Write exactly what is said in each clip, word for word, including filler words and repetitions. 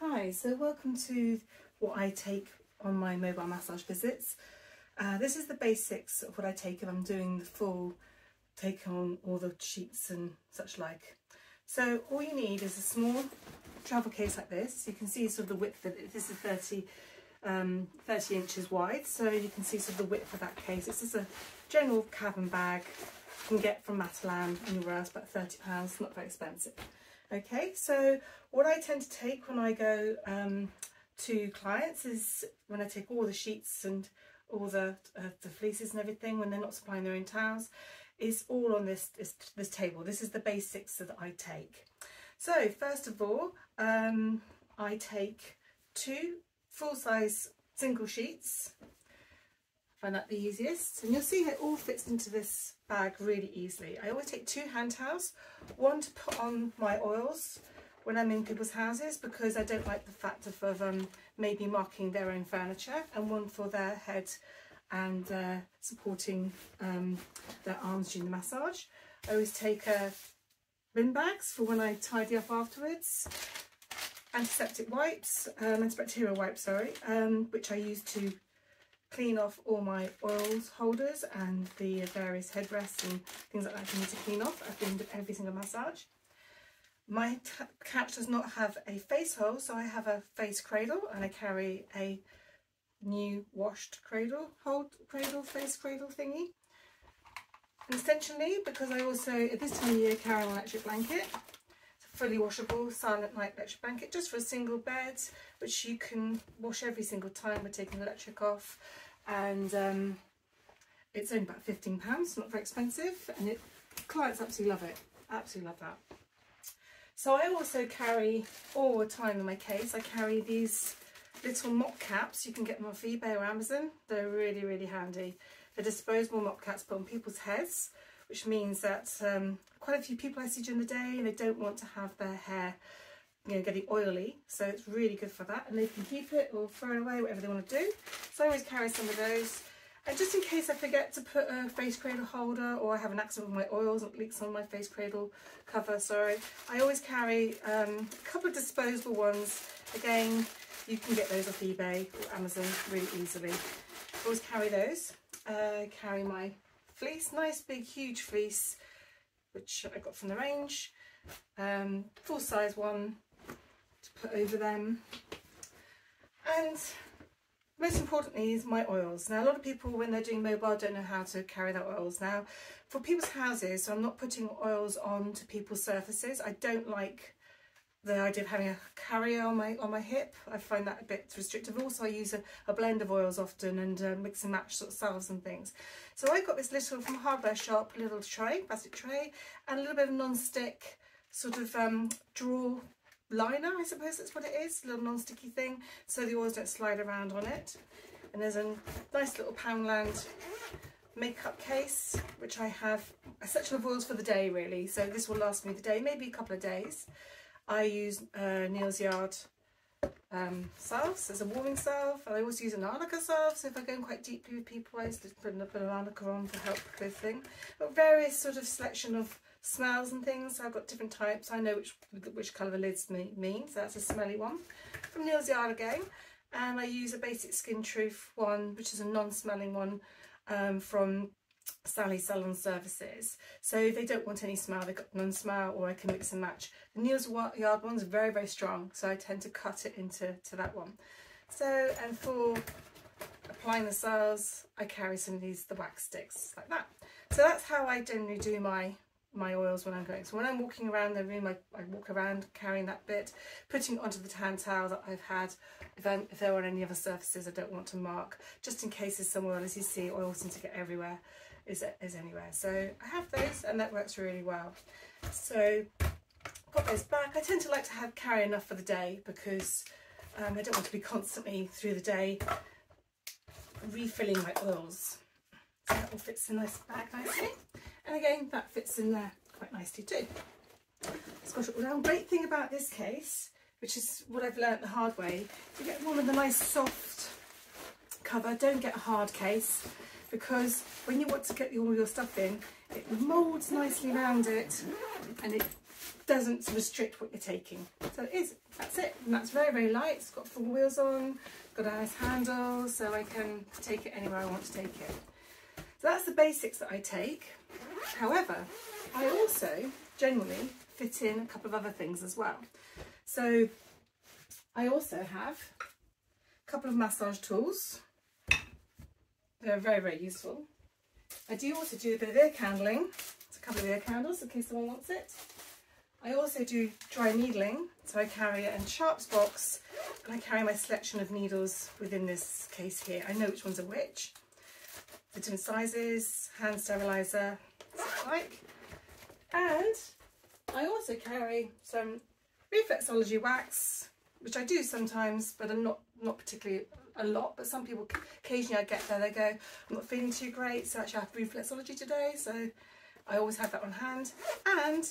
Hi, so welcome to what I take on my mobile massage visits. Uh, this is the basics of what I take if I'm doing the full take on all the sheets and such like. So all you need is a small travel case like this. You can see sort of the width of it. This is thirty, um, thirty inches wide, so you can see sort of the width of that case. This is a general cabin bag you can get from Matalan, anywhere else, about thirty pounds, not very expensive. Okay, so what I tend to take when I go um, to clients is when I take all the sheets and all the uh, the fleeces and everything, when they're not supplying their own towels, is all on this, this this table. This is the basics that I take. So first of all, um, I take two full-size single sheets. I find that the easiest, and you'll see it all fits into this bag really easily. I always take two hand towels, one to put on my oils when I'm in people's houses because I don't like the fact of, of um, maybe marking their own furniture, and one for their head and uh, supporting um, their arms during the massage. I always take uh, bin bags for when I tidy up afterwards, antiseptic wipes, um, antibacterial wipes, sorry, um, which I use to clean off all my oils holders and the various headrests and things like that I need to clean off at the end of every single massage. My couch does not have a face hole, so I have a face cradle, and I carry a new washed cradle, hold cradle, face cradle thingy. An extension lead, because I also, at this time of year, carry an electric blanket. It's a fully washable Silent Night electric blanket, just for a single bed, which you can wash every single time by taking the electric off. And um, it's only about fifteen pounds, not very expensive, and it, clients absolutely love it, absolutely love that. So I also carry, all the time in my case, I carry these little mop caps. You can get them off eBay or Amazon. They're really, really handy. They're disposable mop caps put on people's heads, which means that um, quite a few people I see during the day, they don't want to have their hair, you know, getting oily. So it's really good for that, and they can keep it or throw it away, whatever they want to do. So I always carry some of those. And just in case I forget to put a face cradle holder, or I have an accident with my oils and leaks on my face cradle cover, sorry, I always carry um, a couple of disposable ones. Again, you can get those off eBay or Amazon really easily. I always carry those. Uh, carry my fleece, nice big huge fleece, which I got from the Range. Um, full size one to put over them. And most importantly is my oils. Now, a lot of people when they're doing mobile don't know how to carry their oils. Now, for people's houses, so I'm not putting oils on to people's surfaces. I don't like the idea of having a carrier on my on my hip. I find that a bit restrictive. Also, I use a, a blend of oils often, and uh, mix and match sort of salves and things. So I got this little from a hardware shop, little tray, plastic tray, and a little bit of non-stick sort of um, drawer liner, I suppose that's what it is, a little non-sticky thing, so the oils don't slide around on it. And there's a nice little Poundland makeup case, which I have a section of oils for the day really, so this will last me the day, maybe a couple of days. I use uh, Neal's Yard um, salves as a warming salve, and I always use an arnica salve, so if I go in quite deeply with people I used to put an arnica on to help with thing. But various sort of selection of smells and things. I've got different types. I know which which colour the lids me, mean, so that's a smelly one from Neal's Yard again. And I use a basic Skin Truth one, which is a non-smelling one um, from Sally's Salon Services. So if they don't want any smell, they've got non-smell, or I can mix and match. The Neal's Yard one's very, very strong, so I tend to cut it into to that one. So, and for applying the salves, I carry some of these, the wax sticks, like that. So that's how I generally do my my oils when I'm going. So when I'm walking around the room, I, I walk around carrying that bit, putting it onto the hand towel that I've had. If, I'm, if there are any other surfaces I don't want to mark, just in case there's somewhere, as you see, oil seems to get everywhere, is, is anywhere. So I have those, and that works really well. So got those back. I tend to like to have carry enough for the day, because um, I don't want to be constantly through the day refilling my oils. So that all fits in this bag nicely. And again, that fits in there quite nicely too. It's got it all down. Great thing about this case, which is what I've learnt the hard way, you get one with a nice soft cover. Don't get a hard case. because when you want to get all your stuff in, it moulds nicely around it and it doesn't restrict what you're taking. So it is, that's it, and that's very, very light. It's got four wheels on, got a nice handle, so I can take it anywhere I want to take it. So that's the basics that I take. However, I also generally fit in a couple of other things as well. So I also have a couple of massage tools. They're very, very useful. I do also do a bit of ear candling. It's a couple of ear candles in case someone wants it. I also do dry needling, so I carry an sharps box and I carry my selection of needles within this case here. I know which ones are which, the different sizes, hand steriliser, stuff like. And I also carry some reflexology wax, which I do sometimes, but I'm not, not particularly a lot, but some people, occasionally I get there, they go, I'm not feeling too great, so actually I have reflexology today, so I always have that on hand. And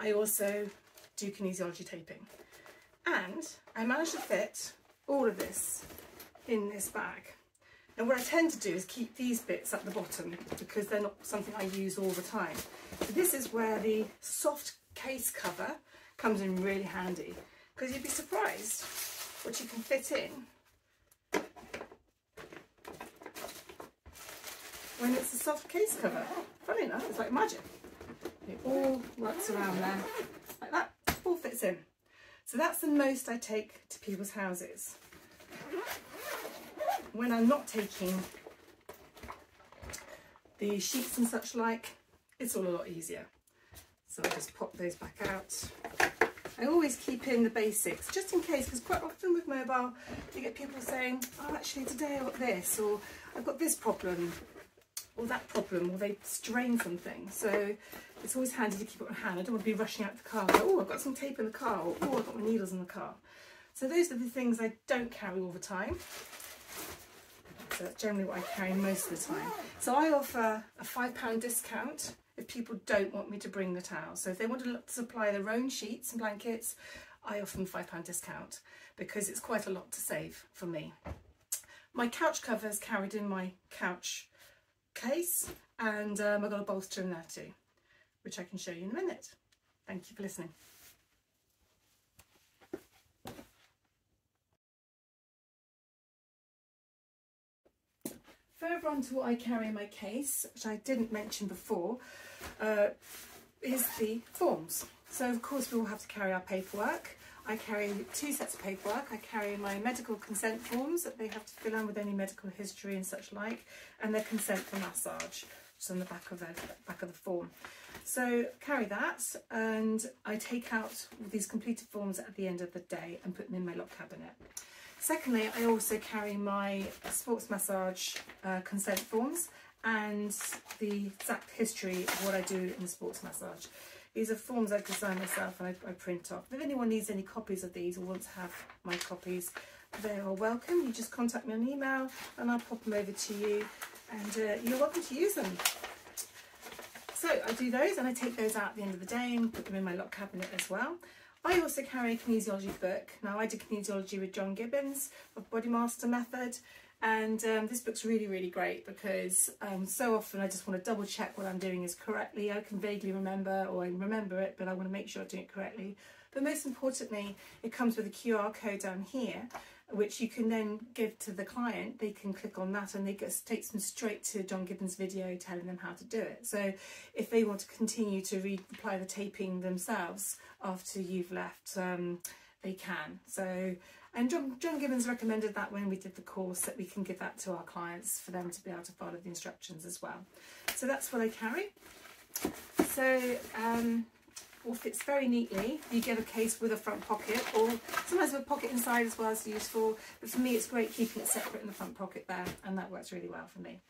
I also do kinesiology taping, and I managed to fit all of this in this bag. And what I tend to do is keep these bits at the bottom because they're not something I use all the time. So this is where the soft case cover comes in really handy, because you'd be surprised what you can fit in when it's a soft case cover. Funny enough, it's like magic. It all works around there, like that, all fits in. So that's the most I take to people's houses. When I'm not taking the sheets and such like, it's all a lot easier. So I just pop those back out. I always keep in the basics, just in case, because quite often with mobile, you get people saying, oh, actually today I got this, or I've got this problem, or that problem, or they strain something. So it's always handy to keep it on hand. I don't want to be rushing out the car. Oh, I've got some tape in the car, or oh, I've got my needles in the car. So those are the things I don't carry all the time. So that's generally what I carry most of the time. So I offer a five pound discount if people don't want me to bring the towel. So if they want to supply their own sheets and blankets, I offer them a five pound discount, because it's quite a lot to save for me. My couch cover is carried in my couch case, and um, I've got a bolster in there too, which I can show you in a minute. Thank you for listening. Further on to what I carry in my case, which I didn't mention before, uh, is the forms. So of course we all have to carry our paperwork. I carry two sets of paperwork. I carry my medical consent forms that they have to fill in with any medical history and such like, and their consent for massage, just on the back of the back of the form. So carry that, and I take out these completed forms at the end of the day and put them in my lock cabinet. Secondly, I also carry my sports massage uh, consent forms and the exact history of what I do in the sports massage. These are forms I've designed myself and I, I print off. If anyone needs any copies of these or wants to have my copies, they are welcome. You just contact me on email and I'll pop them over to you, and uh, you're welcome to use them. So I do those, and I take those out at the end of the day and put them in my lock cabinet as well. I also carry a kinesiology book. Now, I did kinesiology with John Gibbons of Bodymaster Method, and um, this book's really, really great, because um, so often I just want to double check what I'm doing is correctly. I can vaguely remember, or I remember it, but I want to make sure I'm doing it correctly. But most importantly, it comes with a Q R code down here, which you can then give to the client. They can click on that and it takes them straight to John Gibbons' video telling them how to do it. So if they want to continue to re apply the taping themselves after you've left, um, they can. So, and John, John Gibbons recommended that when we did the course, that we can give that to our clients for them to be able to follow the instructions as well. So that's what I carry. So, um, all fits very neatly. You get a case with a front pocket, or sometimes with a pocket inside as well is useful, but for me it's great keeping it separate in the front pocket there, and that works really well for me.